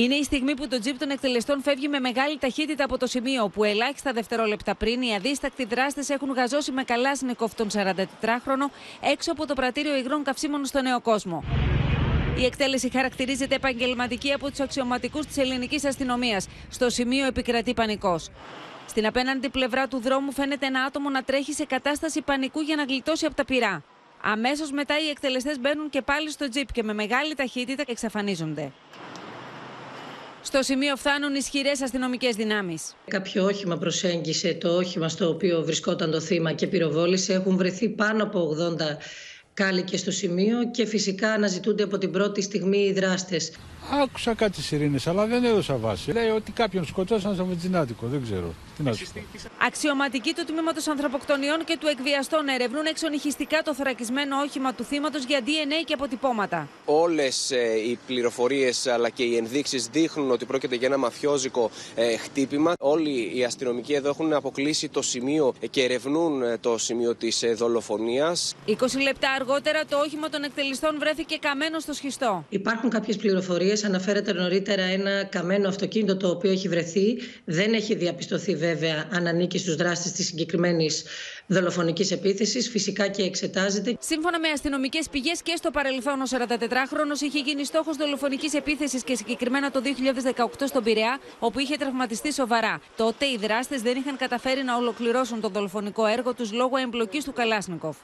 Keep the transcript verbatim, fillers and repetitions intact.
Είναι η στιγμή που το τζιπ των εκτελεστών φεύγει με μεγάλη ταχύτητα από το σημείο που ελάχιστα δευτερόλεπτα πριν οι αδίστακτοι δράστες έχουν γαζώσει με καλάσνικοφ τον σαραντατετράχρονο έξω από το πρατήριο υγρών καυσίμων στο Νέο Κόσμο. Η εκτέλεση χαρακτηρίζεται επαγγελματική από τους αξιωματικούς της ελληνικής αστυνομίας. Στο σημείο επικρατεί πανικός. Στην απέναντι πλευρά του δρόμου φαίνεται ένα άτομο να τρέχει σε κατάσταση πανικού για να γλιτώσει από τα πυρά. Αμέσως μετά οι εκτελεστές μπαίνουν και πάλι στο τζιπ και με μεγάλη ταχύτητα εξαφανίζονται. Στο σημείο φτάνουν ισχυρές αστυνομικές δυνάμεις. Κάποιο όχημα προσέγγισε το όχημα στο οποίο βρισκόταν το θύμα και πυροβόλησε. Έχουν βρεθεί πάνω από ογδόντα κάλικες στο σημείο και φυσικά αναζητούνται από την πρώτη στιγμή οι δράστες. Άκουσα κάτι σιρήνες, αλλά δεν έδωσα βάση. Λέει ότι κάποιον σκοτώσαν στο βενζινάτικο, δεν ξέρω. Τι να σου πω. Αξιωματικοί του τμήματος ανθρωποκτονιών και του εκβιαστών ερευνούν εξονυχιστικά το θωρακισμένο όχημα του θύματος για ντι εν έι και αποτυπώματα. Όλες ε, οι πληροφορίες αλλά και οι ενδείξεις δείχνουν ότι πρόκειται για ένα μαφιόζικο ε, χτύπημα. Όλοι οι αστυνομικοί εδώ έχουν αποκλείσει το σημείο και ερευνούν το σημείο της ε, δολοφονίας. είκοσι λεπτά αργότερα το όχημα των εκτελεστών βρέθηκε καμένο στο σχιστό. Υπάρχουν κάποιες πληροφορίες. Αναφέρεται νωρίτερα ένα καμένο αυτοκίνητο το οποίο έχει βρεθεί. Δεν έχει διαπιστωθεί βέβαια αν ανήκει στους δράστες της συγκεκριμένης δολοφονικής επίθεσης. Φυσικά και εξετάζεται. Σύμφωνα με αστυνομικές πηγές και στο παρελθόν ο σαραντατετράχρονος είχε γίνει στόχος δολοφονικής επίθεσης και συγκεκριμένα το δύο χιλιάδες δεκαοκτώ στον Πειραιά, όπου είχε τραυματιστεί σοβαρά. Τότε οι δράστες δεν είχαν καταφέρει να ολοκληρώσουν το δολοφονικό έργο τους λόγω εμπλοκής του καλάσνικοφ.